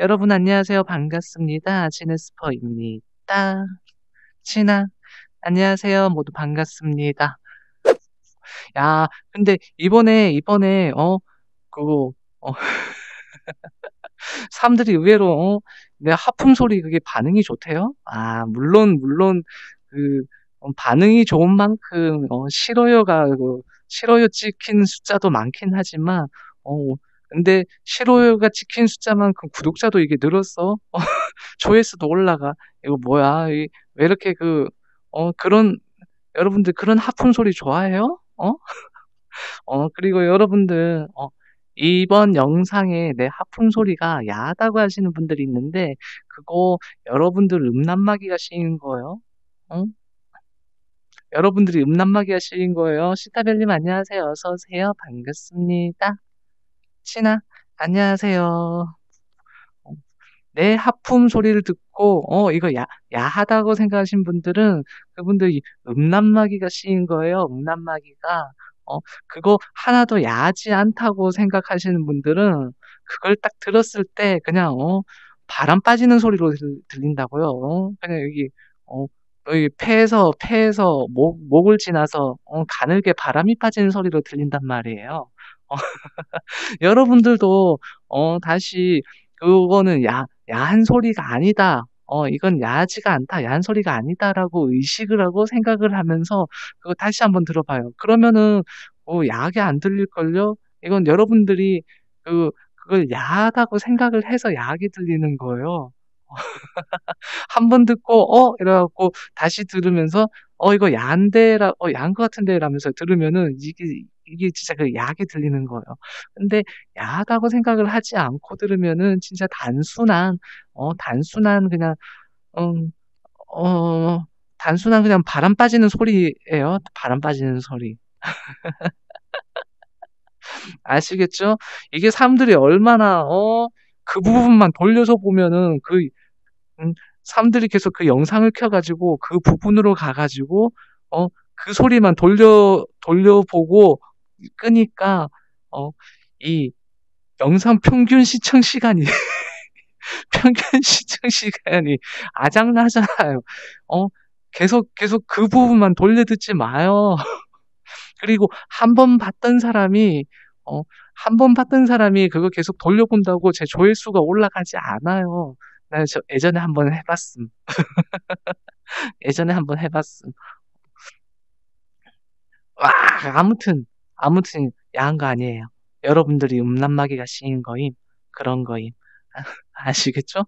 여러분 안녕하세요. 반갑습니다. 지네스퍼입니다. 진아, 안녕하세요. 모두 반갑습니다. 야, 근데 이번에 사람들이 의외로 내 하품 소리 그게 반응이 좋대요. 아, 물론 그 반응이 좋은 만큼 싫어요 찍힌 숫자도 많긴 하지만 근데 싫어요가 찍힌 숫자만큼 구독자도 이게 늘었어. 조회수도 올라가. 이거 뭐야? 왜 이렇게 그런 여러분들 그런 하품 소리 좋아해요? 그리고 여러분들 이번 영상에 내 하품 소리가 야하다고 하시는 분들이 있는데 그거 여러분들 음란마귀가 씌인 거예요. 여러분들이 음란마귀가 씌인 거예요. 시타벨님 안녕하세요. 어서 오세요. 반갑습니다. 신아, 안녕하세요. 내 하품 소리를 듣고 이거 야하다고 생각하신 분들은 그분들 음란마귀가 씌인 거예요. 음란마귀가 그거 하나도 야하지 않다고 생각하시는 분들은 그걸 딱 들었을 때 그냥 바람 빠지는 소리로 들린다고요. 그냥 여기 폐에서 목을 지나서 가늘게 바람이 빠지는 소리로 들린단 말이에요. 여러분들도 다시 그거는 야한 소리가 아니다. 이건 야하지가 않다. 야한 소리가 아니다라고 의식을 하고 생각을 하면서 그거 다시 한번 들어봐요. 그러면은 야하게 안 들릴걸요? 이건 여러분들이 그걸 야하다고 생각을 해서 야하게 들리는 거예요. 한번 듣고 이래갖고 다시 들으면서 이거 야한데라 야한 것 같은데 라면서 들으면은 이게 진짜 그 야하게 들리는 거예요. 근데 야하다고 생각을 하지 않고 들으면은 진짜 단순한 그냥 바람 빠지는 소리예요. 바람 빠지는 소리. 아시겠죠? 이게 사람들이 얼마나 그 부분만 돌려서 보면은 사람들이 계속 그 영상을 켜가지고 그 부분으로 가가지고 그 소리만 돌려보고 끄니까 이 영상 평균 시청 시간이 평균 시청 시간이 아장나잖아요. 계속 그 부분만 돌려 듣지 마요. 그리고 한 번 봤던 사람이 그거 계속 돌려본다고 제 조회수가 올라가지 않아요. 나 저 예전에 한번 해봤음. 예전에 한번 해봤음. 와, 아무튼 야한 거 아니에요. 여러분들이 음란마귀가 씌인 거임. 그런 거임. 아시겠죠?